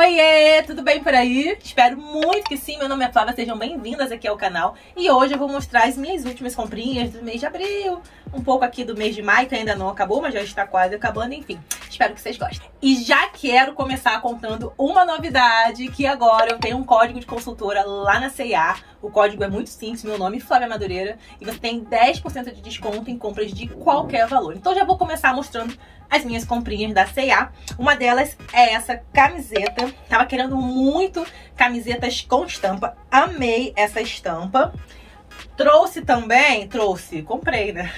Oiê, tudo bem por aí? Espero muito que sim, meu nome é Flávia, sejam bem-vindas aqui ao canal. E hoje eu vou mostrar as minhas últimas comprinhas do mês de abril, um pouco aqui do mês de maio, que ainda não acabou, mas já está quase acabando, enfim. Espero que vocês gostem. E já quero começar contando uma novidade, que agora eu tenho um código de consultora lá na C&A. O código é muito simples, meu nome é Flávia Madureira, e você tem 10% de desconto em compras de qualquer valor. Então já vou começar mostrando as minhas comprinhas da C&A. Uma delas é essa camiseta. Tava querendo muito camisetas com estampa. Amei essa estampa. Trouxe também, comprei, né?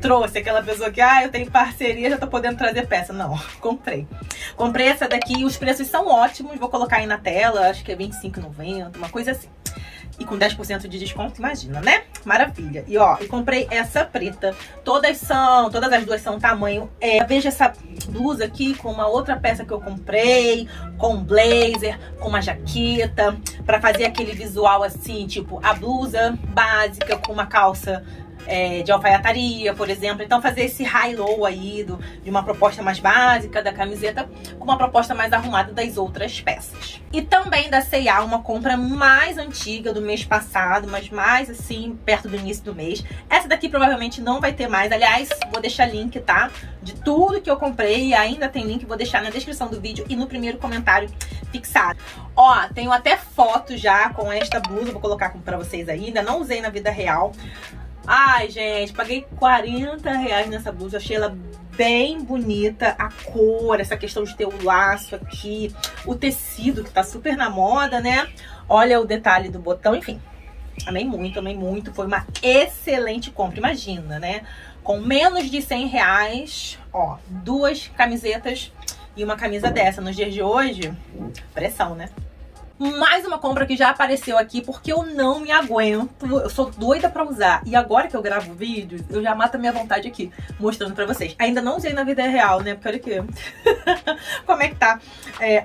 Trouxe aquela pessoa que, ah, eu tenho parceria, já tô podendo trazer peça. Não, comprei. Comprei essa daqui, os preços são ótimos. Vou colocar aí na tela, acho que é R$25,90, uma coisa assim. E com 10% de desconto, imagina, né? Maravilha. E ó, eu comprei essa preta. Todas as duas são tamanho. Veja essa blusa aqui com uma outra peça que eu comprei, com um blazer, com uma jaqueta, pra fazer aquele visual assim, tipo a blusa básica com uma calça de alfaiataria, por exemplo. Então fazer esse high-low aí de uma proposta mais básica da camiseta com uma proposta mais arrumada das outras peças. E também da C&A, uma compra mais antiga do mês passado, mas mais assim, perto do início do mês. Essa daqui provavelmente não vai ter mais. Aliás, vou deixar link, tá? De tudo que eu comprei, e ainda tem link, vou deixar na descrição do vídeo e no primeiro comentário fixado. Ó, tenho até foto já com esta blusa, vou colocar pra vocês aí. Ainda não usei na vida real. Ai, gente, paguei R$40 nessa blusa, achei ela bem bonita, a cor, essa questão de ter o laço aqui, o tecido que tá super na moda, né? Olha o detalhe do botão, enfim, amei muito, foi uma excelente compra, imagina, né? Com menos de R$100, ó, duas camisetas e uma camisa dessa, nos dias de hoje, pressão, né? Mais uma compra que já apareceu aqui, porque eu não me aguento, eu sou doida pra usar. E agora que eu gravo vídeo, eu já mato a minha vontade aqui, mostrando pra vocês. Ainda não usei na vida real, né? Porque olha aqui, como é que tá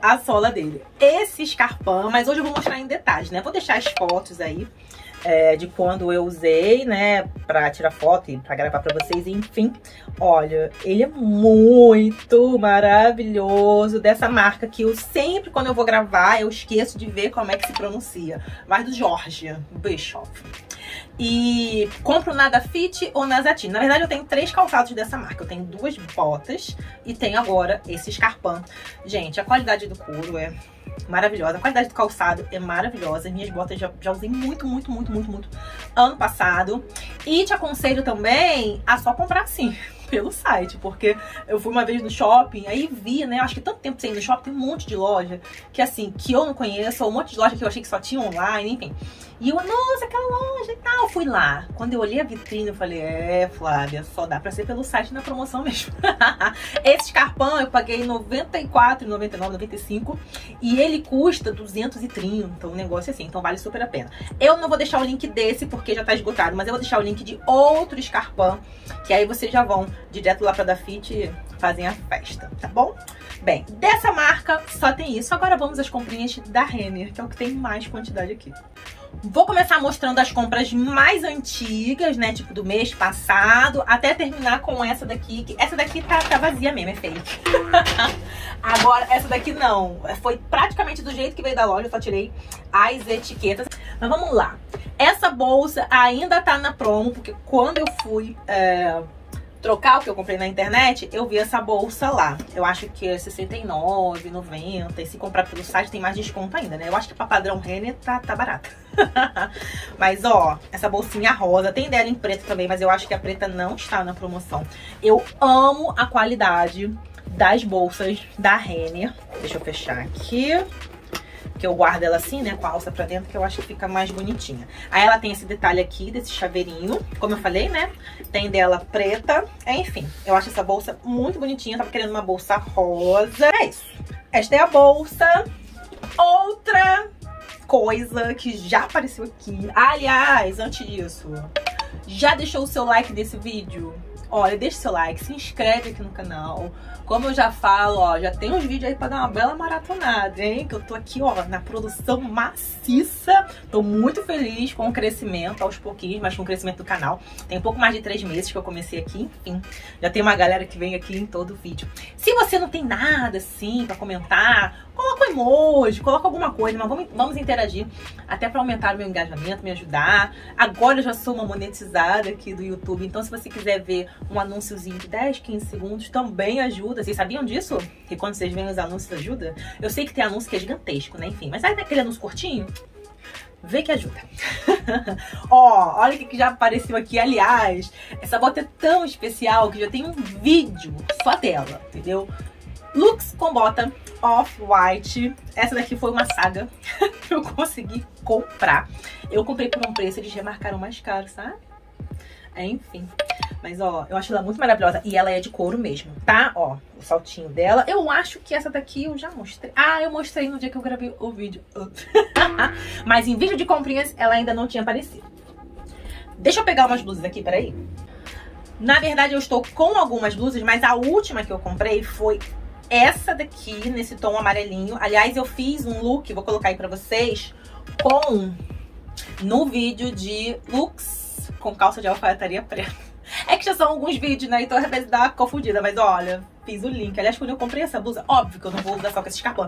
a sola dele. Esse escarpão, mas hoje eu vou mostrar em detalhes, né? Vou deixar as fotos aí de quando eu usei, né? Pra tirar foto e pra gravar pra vocês, enfim. Olha, ele é muito maravilhoso, dessa marca que eu sempre, quando eu vou gravar, eu esqueço de ver como é que se pronuncia. Mas do Jorge Bischoff. E compro na Dafiti ou na Zattini. Na verdade, eu tenho três calçados dessa marca. Eu tenho duas botas e tenho agora esse escarpão. Gente, a qualidade do couro é maravilhosa. A qualidade do calçado é maravilhosa. Minhas botas já usei muito ano passado. E te aconselho também a só comprar assim, pelo site, porque eu fui uma vez no shopping, aí vi, né, acho que tanto tempo sem ir no shopping, tem um monte de loja que assim, que eu não conheço, ou um monte de loja que eu achei que só tinha online, enfim. E eu, nossa, aquela loja e tal, fui lá. Quando eu olhei a vitrine, eu falei, Flávia, só dá pra ser pelo site na promoção mesmo. Esse escarpão eu paguei R$94,99, R$95, e ele custa R$230, um negócio assim, então vale super a pena. Eu não vou deixar o link desse, porque já tá esgotado, mas eu vou deixar o link de outro escarpão, que aí vocês já vão direto lá pra Dafiti, fazem a festa, tá bom? Bem, dessa marca só tem isso. Agora vamos às comprinhas da Renner, que é o que tem mais quantidade aqui. Vou começar mostrando as compras mais antigas, né, tipo do mês passado, até terminar com essa daqui, que essa daqui tá vazia mesmo, é fake. Agora, essa daqui não, foi praticamente do jeito que veio da loja, eu só tirei as etiquetas. Mas vamos lá. Essa bolsa ainda tá na promo, porque quando eu fui trocar o que eu comprei na internet, eu vi essa bolsa lá. Eu acho que é R$69,90. E se comprar pelo site tem mais desconto ainda, né? Eu acho que pra padrão Renner tá barata. Mas ó, essa bolsinha rosa, tem dela em preto também, mas eu acho que a preta não está na promoção. Eu amo a qualidade das bolsas da Renner. Deixa eu fechar aqui, que eu guardo ela assim, né, com a alça pra dentro, que eu acho que fica mais bonitinha. Aí ela tem esse detalhe aqui, desse chaveirinho, como eu falei, né, tem dela preta. Enfim, eu acho essa bolsa muito bonitinha, eu tava querendo uma bolsa rosa. É isso, esta é a bolsa. Outra coisa que já apareceu aqui, aliás, antes disso, já deixou o seu like nesse vídeo? Olha, deixa o seu like, se inscreve aqui no canal. Como eu já falo, ó, já tem uns vídeos aí pra dar uma bela maratonada, hein? Que eu tô aqui, ó, na produção maciça. Tô muito feliz com o crescimento, aos pouquinhos, mas com o crescimento do canal. Tem um pouco mais de 3 meses que eu comecei aqui, enfim. Já tem uma galera que vem aqui em todo vídeo. Se você não tem nada, assim, pra comentar, Coloca um emoji, coloca alguma coisa, mas vamos interagir até para aumentar o meu engajamento, me ajudar. Agora eu já sou uma monetizada aqui do YouTube, então se você quiser ver um anúnciozinho de 10, 15 segundos, também ajuda. Vocês sabiam disso? Que quando vocês veem os anúncios ajuda? Eu sei que tem anúncio que é gigantesco, né? Enfim, mas aí naquele anúncio curtinho, vê que ajuda. Ó, olha o que já apareceu aqui. Aliás, essa bota é tão especial que já tem um vídeo só dela, entendeu? Looks com bota Off-White. Essa daqui foi uma saga que eu consegui comprar. Eu comprei por um preço, eles remarcaram mais caro, sabe? É, enfim. Mas, ó, eu acho ela muito maravilhosa. E ela é de couro mesmo, tá? Ó, o saltinho dela. Eu acho que essa daqui eu já mostrei. Ah, eu mostrei no dia que eu gravei o vídeo. Mas em vídeo de comprinhas, ela ainda não tinha aparecido. Deixa eu pegar umas blusas aqui, peraí. Na verdade, eu estou com algumas blusas, mas a última que eu comprei foi essa daqui, nesse tom amarelinho. Aliás, eu fiz um look, vou colocar aí pra vocês, no vídeo de looks com calça de alfaiataria preta. É que já são alguns vídeos, né? Então às vezes dá uma confundida, mas olha, fiz o link. Aliás, quando eu comprei essa blusa, óbvio que eu não vou usar só com esse escarpão,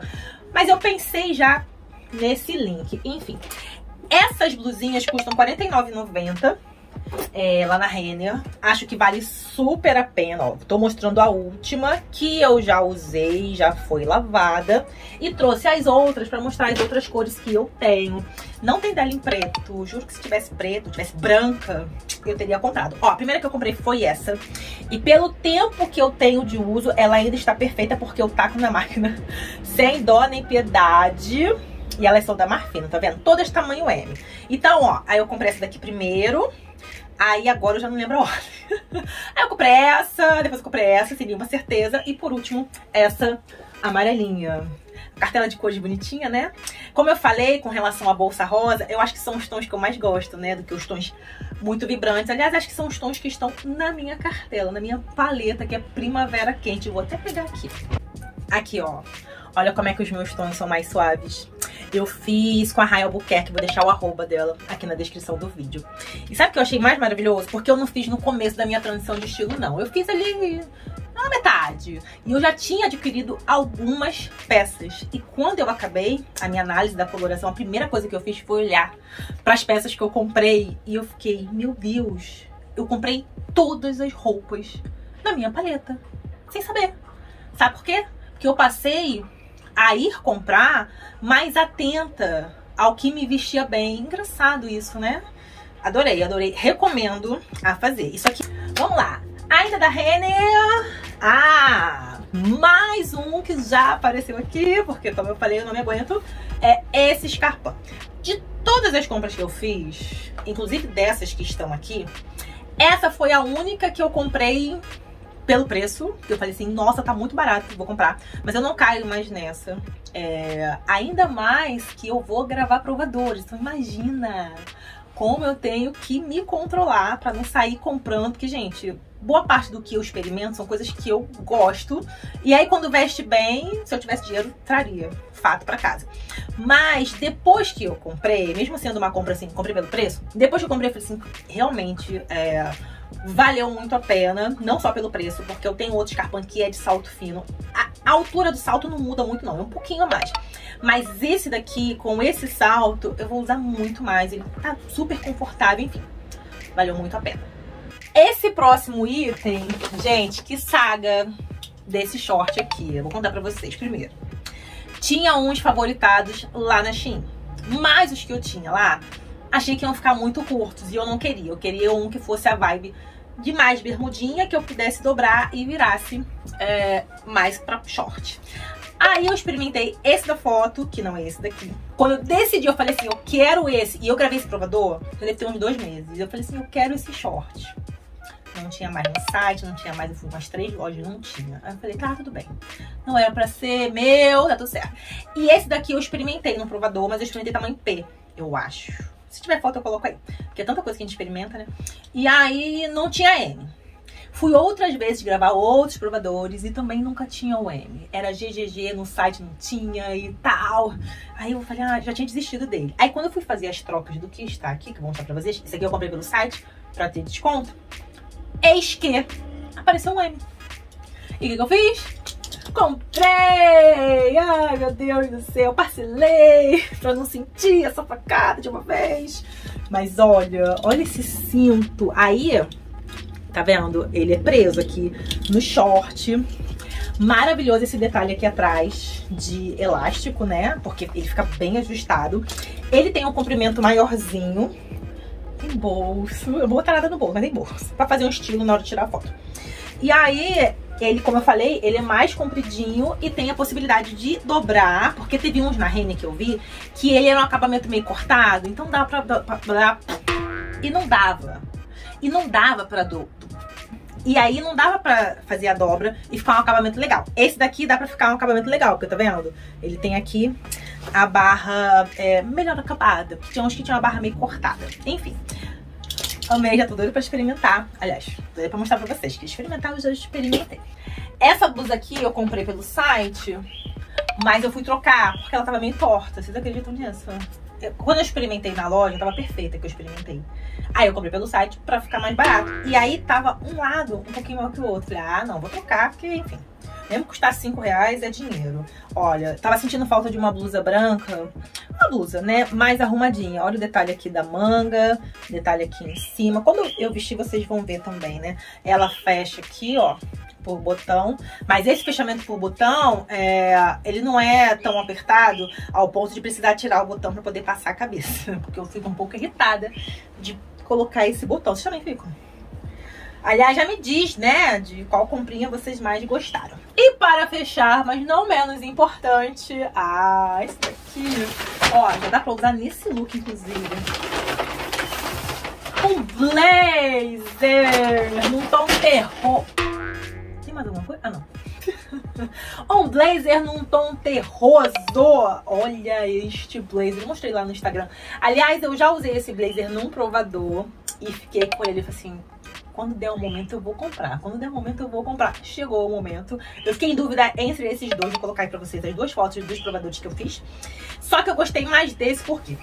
mas eu pensei já nesse link. Enfim, essas blusinhas custam R$ 49,90. Lá na Renner. Acho que vale super a pena, ó. Tô mostrando a última, que eu já usei, já foi lavada. E trouxe as outras pra mostrar as outras cores que eu tenho. Não tem dela em preto. Juro que se tivesse preto, tivesse branca, eu teria comprado. Ó, a primeira que eu comprei foi essa. E pelo tempo que eu tenho de uso, ela ainda está perfeita, porque eu taco na máquina sem dó nem piedade. E elas são da Marfino, tá vendo? Todas tamanho M. Então, ó, aí eu comprei essa daqui primeiro. Aí agora eu já não lembro a ordem. Aí eu comprei essa, depois eu comprei essa, sem nenhuma certeza. E por último, essa amarelinha. Cartela de cores bonitinha, né? Como eu falei com relação à bolsa rosa, eu acho que são os tons que eu mais gosto, né? Do que os tons muito vibrantes. Aliás, acho que são os tons que estão na minha cartela, na minha paleta, que é primavera quente. Eu vou até pegar aqui. Aqui, ó. Olha como é que os meus tons são mais suaves. Eu fiz com a Ray Albuquerque, vou deixar o arroba dela aqui na descrição do vídeo. E sabe o que eu achei mais maravilhoso? Porque eu não fiz no começo da minha transição de estilo, não. Eu fiz ali na metade. E eu já tinha adquirido algumas peças. E quando eu acabei a minha análise da coloração, a primeira coisa que eu fiz foi olhar para as peças que eu comprei. E eu fiquei, meu Deus, eu comprei todas as roupas na minha paleta. Sem saber. Sabe por quê? Porque eu passei a ir comprar mais atenta ao que me vestia bem. Engraçado isso, né? Adorei, adorei. Recomendo a fazer. Isso aqui. Vamos lá. Ainda da Renner. Ah, mais um que já apareceu aqui, porque como eu falei, eu não me aguento. É esse escarpão. De todas as compras que eu fiz, inclusive dessas que estão aqui, essa foi a única que eu comprei pelo preço, eu falei assim, nossa, tá muito barato, vou comprar. Mas eu não caio mais nessa. Ainda mais que eu vou gravar provadores. Então imagina como eu tenho que me controlar pra não sair comprando. Porque, gente, boa parte do que eu experimento são coisas que eu gosto. E aí, quando veste bem, se eu tivesse dinheiro, traria, fato, pra casa. Mas depois que eu comprei, mesmo sendo uma compra assim, comprei pelo preço, depois que eu comprei, eu falei assim, realmente, valeu muito a pena, não só pelo preço, porque eu tenho outro escarpão que é de salto fino. A altura do salto não muda muito não, é um pouquinho a mais. Mas esse daqui, com esse salto, eu vou usar muito mais. Ele tá super confortável, enfim, valeu muito a pena. Esse próximo item, gente, que saga desse short aqui. Eu vou contar pra vocês primeiro. Tinha uns favoritados lá na Shein, mas os que eu tinha lá, achei que iam ficar muito curtos e eu não queria. Eu queria um que fosse a vibe de mais bermudinha, que eu pudesse dobrar e virasse mais pra short. Aí eu experimentei esse da foto, que não é esse daqui. Quando eu decidi, eu falei assim, eu quero esse. E eu gravei esse provador, eu deve ter uns 2 meses. Eu falei assim, eu quero esse short. Não tinha mais no site, não tinha mais, eu fui umas 3 lojas, não tinha. Aí eu falei, tá, tudo bem. Não era pra ser meu, tá tudo certo. E esse daqui eu experimentei no provador, mas eu experimentei tamanho P, eu acho. Se tiver foto, eu coloco aí. Porque é tanta coisa que a gente experimenta, né? E aí, não tinha M. Fui outras vezes gravar outros provadores e também nunca tinha o M. Era GGG, no site não tinha e tal. Aí eu falei, ah, já tinha desistido dele. Aí quando eu fui fazer as trocas do que está aqui, que eu vou mostrar pra vocês. Esse aqui eu comprei pelo site, pra ter desconto. Eis que apareceu um M. E o que eu fiz? comprei! Ai, meu Deus do céu, parcelei pra não sentir essa facada de uma vez. Mas olha, olha esse cinto. Aí, tá vendo? Ele é preso aqui no short. Maravilhoso esse detalhe aqui atrás de elástico, né? Porque ele fica bem ajustado. Ele tem um comprimento maiorzinho. Tem bolso. Eu não vou botar nada no bolso, mas tem bolso. Pra fazer um estilo na hora de tirar a foto. E aí, ele, como eu falei, ele é mais compridinho e tem a possibilidade de dobrar, porque teve uns na Renner que eu vi, que ele era um acabamento meio cortado, então dá pra... E não dava. E não dava pra... E aí não dava pra fazer a dobra e ficar um acabamento legal. Esse daqui dá pra ficar um acabamento legal, porque tá vendo? Ele tem aqui a barra melhor acabada, porque tinha uns que tinha uma barra meio cortada. Enfim... Amei, já tô doida pra experimentar. Aliás, doida pra mostrar pra vocês. Que experimentar, eu já experimentei. Essa blusa aqui eu comprei pelo site, mas eu fui trocar, porque ela tava meio torta. Vocês acreditam nisso? Quando eu experimentei na loja, tava perfeita que eu experimentei. Aí eu comprei pelo site pra ficar mais barato. E aí tava um lado um pouquinho maior que o outro. Falei, ah, não, vou trocar, porque enfim. Mesmo custar R$5 é dinheiro. Olha, tava sentindo falta de uma blusa branca. Uma blusa, né? Mais arrumadinha. Olha o detalhe aqui da manga. Detalhe aqui em cima. Quando eu vestir, vocês vão ver também, né? Ela fecha aqui, ó, por botão. Mas esse fechamento por botão, ele não é tão apertado ao ponto de precisar tirar o botão pra poder passar a cabeça. Porque eu fico um pouco irritada de colocar esse botão. Vocês também ficam? Aliás, já me diz, né, de qual comprinha vocês mais gostaram. E para fechar, mas não menos importante... Ah, esse daqui... Ó, já dá pra usar nesse look, inclusive. Um blazer num tom terror... Tem mais alguma coisa? Ah, não. Um blazer num tom terroso. Olha este blazer. Eu mostrei lá no Instagram. Aliás, eu já usei esse blazer num provador. E fiquei com ele assim... Quando der um momento eu vou comprar. Quando der um momento eu vou comprar. Chegou o momento. Eu fiquei em dúvida entre esses dois. Vou colocar aí pra vocês as duas fotos dos provadores que eu fiz. Só que eu gostei mais desse porque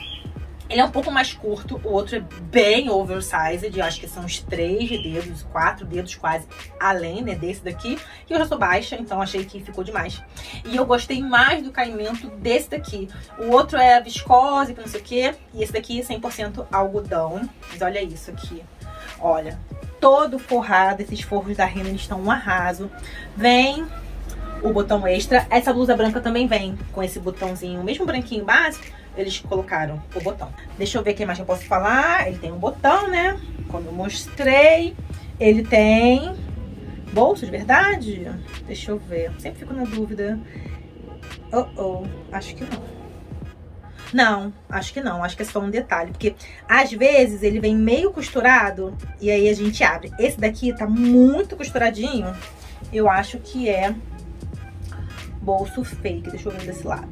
ele é um pouco mais curto. O outro é bem oversized. Acho que são uns 3 dedos, 4 dedos quase. Além, né, desse daqui. E eu já sou baixa, então achei que ficou demais. E eu gostei mais do caimento desse daqui. O outro é viscose, não sei o quê. E esse daqui é 100% algodão. Mas olha isso aqui. Olha... todo forrado, esses forros da Renner estão um arraso. Vem o botão extra. Essa blusa branca também vem com esse botãozinho, mesmo branquinho básico, eles colocaram o botão. Deixa eu ver o que mais eu posso falar. Ele tem um botão, né? Como eu mostrei. Ele tem bolso de verdade? Deixa eu ver. Sempre fico na dúvida. Acho que não. Não, acho que não. Acho que é só um detalhe. Porque, às vezes, ele vem meio costurado e aí a gente abre. Esse daqui tá muito costuradinho. Eu acho que é bolso fake. Deixa eu ver desse lado.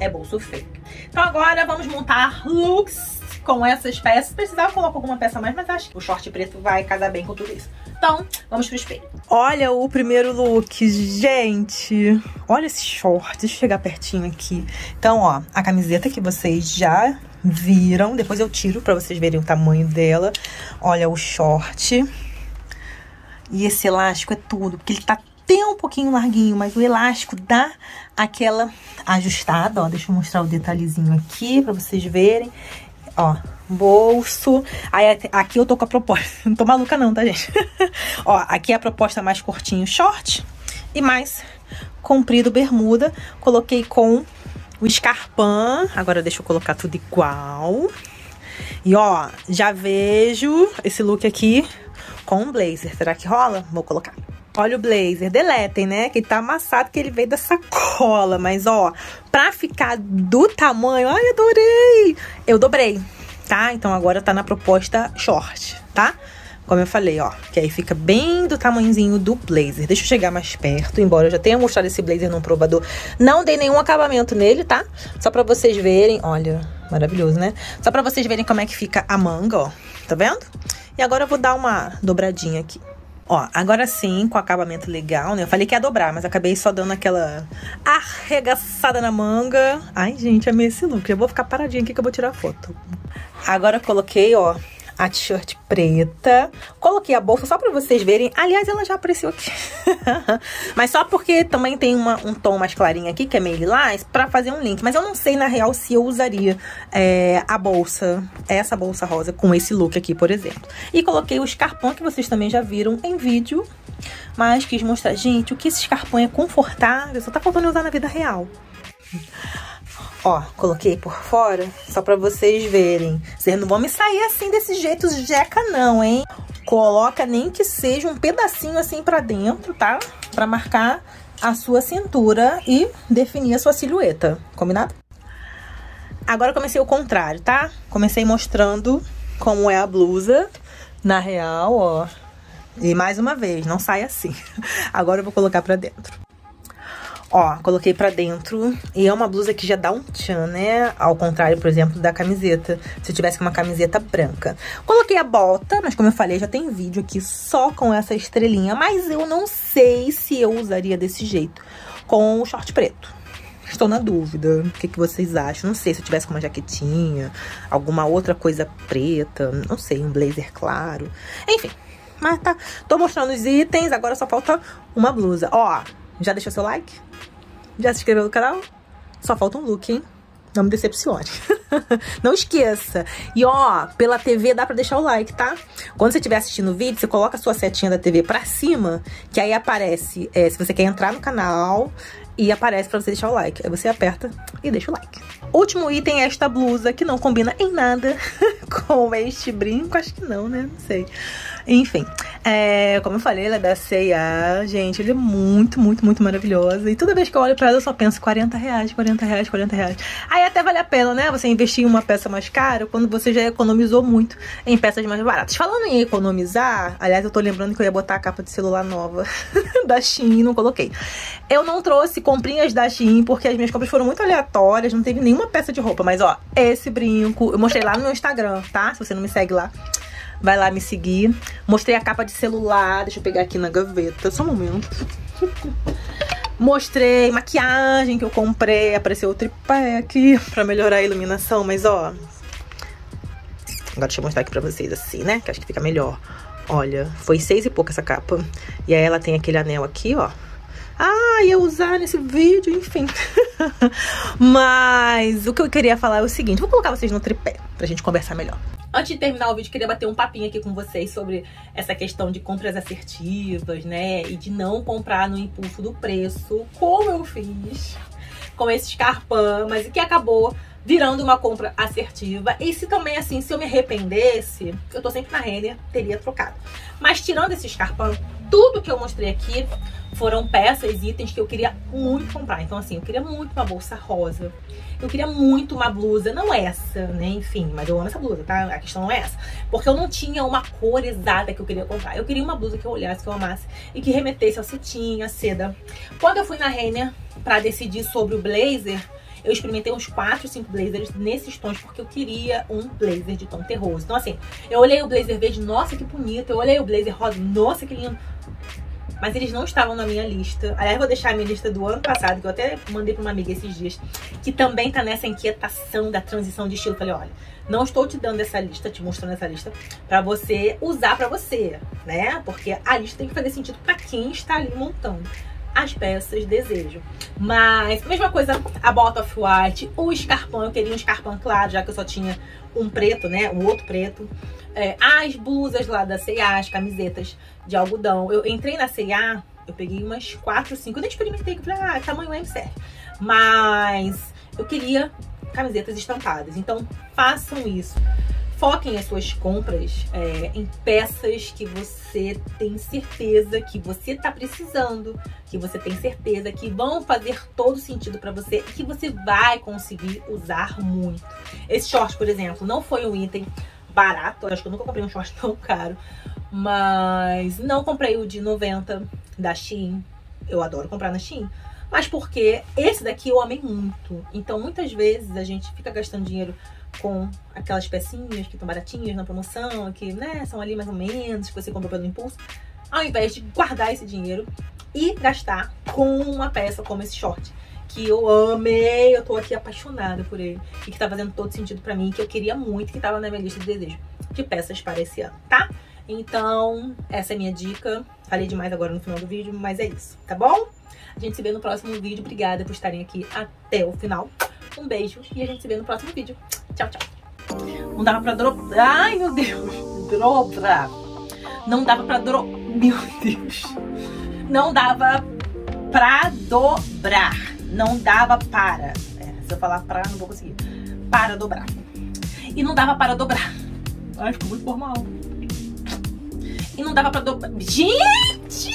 É bolso fake. Então, agora vamos montar looks com essas peças. Precisava colocar alguma peça a mais, mas acho que o short preto vai casar bem com tudo isso. Então, vamos pro espelho. Olha o primeiro look, gente. Olha esse short, deixa eu chegar pertinho aqui. Então, ó, a camiseta que vocês já viram. Depois eu tiro pra vocês verem o tamanho dela. Olha o short. E esse elástico é tudo, porque ele tá até um pouquinho larguinho, mas o elástico dá aquela ajustada, ó. Deixa eu mostrar o detalhezinho aqui pra vocês verem. Ó, bolso. Aí aqui eu tô com a proposta. Não tô maluca não, tá, gente? Ó, aqui é a proposta mais curtinho, short. E mais comprido, bermuda. Coloquei com o escarpão. Agora deixa eu colocar tudo igual. E ó, já vejo esse look aqui com um blazer. Será que rola? Vou colocar. Olha o blazer, deletem, né? Que ele tá amassado, que ele veio da sacola. Mas, ó, pra ficar do tamanho... Ai, adorei! Eu dobrei, tá? Então, agora tá na proposta short, tá? Como eu falei, ó. Que aí fica bem do tamanhozinho do blazer. Deixa eu chegar mais perto, embora eu já tenha mostrado esse blazer num provador. Não dei nenhum acabamento nele, tá? Só pra vocês verem... Olha, maravilhoso, né? Só pra vocês verem como é que fica a manga, ó. Tá vendo? E agora eu vou dar uma dobradinha aqui. Ó, agora sim, com acabamento legal, né? Eu falei que ia dobrar, mas acabei só dando aquela arregaçada na manga. Ai, gente, amei esse look. Eu vou ficar paradinha aqui que eu vou tirar a foto. Agora eu coloquei, ó, a t-shirt preta. Coloquei a bolsa só pra vocês verem. Aliás, ela já apareceu aqui. Mas só porque também tem um tom mais clarinho aqui, que é meio lilás, pra fazer um link. Mas eu não sei, na real, se eu usaria a bolsa, essa bolsa rosa, com esse look aqui, por exemplo. E coloquei o escarpão, que vocês também já viram em vídeo. Mas quis mostrar, gente, o que esse escarpão é confortável. Só tá faltando usar na vida real. Ó, coloquei por fora, só pra vocês verem. Vocês não vão me sair assim desse jeito jeca não, hein? Coloca nem que seja um pedacinho assim pra dentro, tá? Pra marcar a sua cintura e definir a sua silhueta, combinado? Agora eu comecei o contrário, tá? Comecei mostrando como é a blusa, na real, ó. E mais uma vez, não sai assim. Agora eu vou colocar pra dentro. Ó, coloquei pra dentro. E é uma blusa que já dá um tchan, né? Ao contrário, por exemplo, da camiseta. Se eu tivesse com uma camiseta branca. Coloquei a bota, mas como eu falei, já tem vídeo aqui só com essa estrelinha. Mas eu não sei se eu usaria desse jeito com o short preto. Estou na dúvida. O que que vocês acham? Não sei, se eu tivesse com uma jaquetinha, alguma outra coisa preta. Não sei, um blazer claro. Enfim, mas tá. Tô mostrando os itens, agora só falta uma blusa. Ó, já deixou seu like? Já se inscreveu no canal? Só falta um look, hein? Não me decepcione. Não esqueça. E ó, pela TV dá pra deixar o like, tá? Quando você estiver assistindo o vídeo, você coloca a sua setinha da TV pra cima, que aí aparece se você quer entrar no canal, e aparece pra você deixar o like. Aí você aperta e deixa o like. Último item é esta blusa, que não combina em nada com este brinco. Acho que não, né? Não sei. Enfim, como eu falei, ela é da C&A. Gente, ela é muito, muito, muito maravilhosa. E toda vez que eu olho pra ela, eu só penso R$40, R$40, R$40. Aí até vale a pena, né? Você investir em uma peça mais cara, quando você já economizou muito em peças mais baratas. Falando em economizar, aliás, eu tô lembrando que eu ia botar a capa de celular nova da Shein, não coloquei. Eu não trouxe comprinhas da Shein, porque as minhas compras foram muito aleatórias, não teve nenhuma peça de roupa. Mas ó, esse brinco, eu mostrei lá no meu Instagram, tá? Se você não me segue lá, vai lá me seguir. Mostrei a capa de celular, deixa eu pegar aqui na gaveta, só um momento. Mostrei maquiagem que eu comprei, apareceu o tripé aqui pra melhorar a iluminação, mas ó... Agora deixa eu mostrar aqui pra vocês assim, né? Que acho que fica melhor. Olha, foi 6 e pouco essa capa. E aí ela tem aquele anel aqui, ó. Ah, ia usar nesse vídeo, enfim. Mas o que eu queria falar é o seguinte, vou colocar vocês no tripé pra gente conversar melhor. Antes de terminar o vídeo, queria bater um papinho aqui com vocês sobre essa questão de compras assertivas, né? E de não comprar no impulso do preço, como eu fiz com esse escarpão, mas que acabou virando uma compra assertiva. E se também, assim, se eu me arrependesse, eu tô sempre na Renner, teria trocado. Mas tirando esse escarpão, tudo que eu mostrei aqui foram peças, itens que eu queria muito comprar. Então, assim, eu queria muito uma bolsa rosa. Eu queria muito uma blusa, não essa, né? Enfim, mas eu amo essa blusa, tá? A questão não é essa. Porque eu não tinha uma cor exata que eu queria comprar. Eu queria uma blusa que eu olhasse, que eu amasse e que remetesse ao cetim, à seda. Quando eu fui na Renner pra decidir sobre o blazer, eu experimentei uns 4, 5 blazers nesses tons, porque eu queria um blazer de tom terroso. Então, assim, eu olhei o blazer verde, nossa, que bonito. Eu olhei o blazer rosa, nossa, que lindo. Mas eles não estavam na minha lista. Aliás, vou deixar a minha lista do ano passado, que eu até mandei pra uma amiga esses dias, que também tá nessa inquietação da transição de estilo. Eu falei, olha, não estou te dando essa lista, te mostrando essa lista, pra você usar pra você, né? Porque a lista tem que fazer sentido pra quem está ali montando as peças, desejo. Mas, mesma coisa, a bota off-white, o escarpão, eu queria um escarpão claro, já que eu só tinha um preto, né? Um outro preto. As blusas lá da C&A, as camisetas de algodão. Eu entrei na C&A, eu peguei umas 4, 5. Eu nem experimentei, que eu falei, ah, tamanho M serve. Mas eu queria camisetas estampadas. Então, façam isso. Foquem as suas compras em peças que você tem certeza que você tá precisando, que você tem certeza que vão fazer todo sentido pra você e que você vai conseguir usar muito. Esse short, por exemplo, não foi um item barato. Acho que eu nunca comprei um short tão caro. Mas não comprei o de 90 da Shein. Eu adoro comprar na Shein. Mas porque esse daqui eu amei muito. Então, muitas vezes a gente fica gastando dinheiro com aquelas pecinhas que estão baratinhas na promoção, que, né, são ali mais ou menos, que você comprou pelo impulso, ao invés de guardar esse dinheiro e gastar com uma peça como esse short, que eu amei, eu tô aqui apaixonada por ele, e que tá fazendo todo sentido pra mim, que eu queria muito, que tava na minha lista de desejos. de peças para esse ano, tá? Então, essa é a minha dica. Falei demais agora no final do vídeo, mas é isso, tá bom? A gente se vê no próximo vídeo. Obrigada por estarem aqui até o final. Um beijo e a gente se vê no próximo vídeo. Tchau, tchau. Não dava pra dropar... Ai, meu Deus. Dropa. Não dava pra dropar... Meu Deus. Não dava pra dobrar. Não dava para... se eu falar pra, não vou conseguir. Para dobrar. E não dava para dobrar. Ai, ficou muito formal. E não dava pra dobrar... Gente!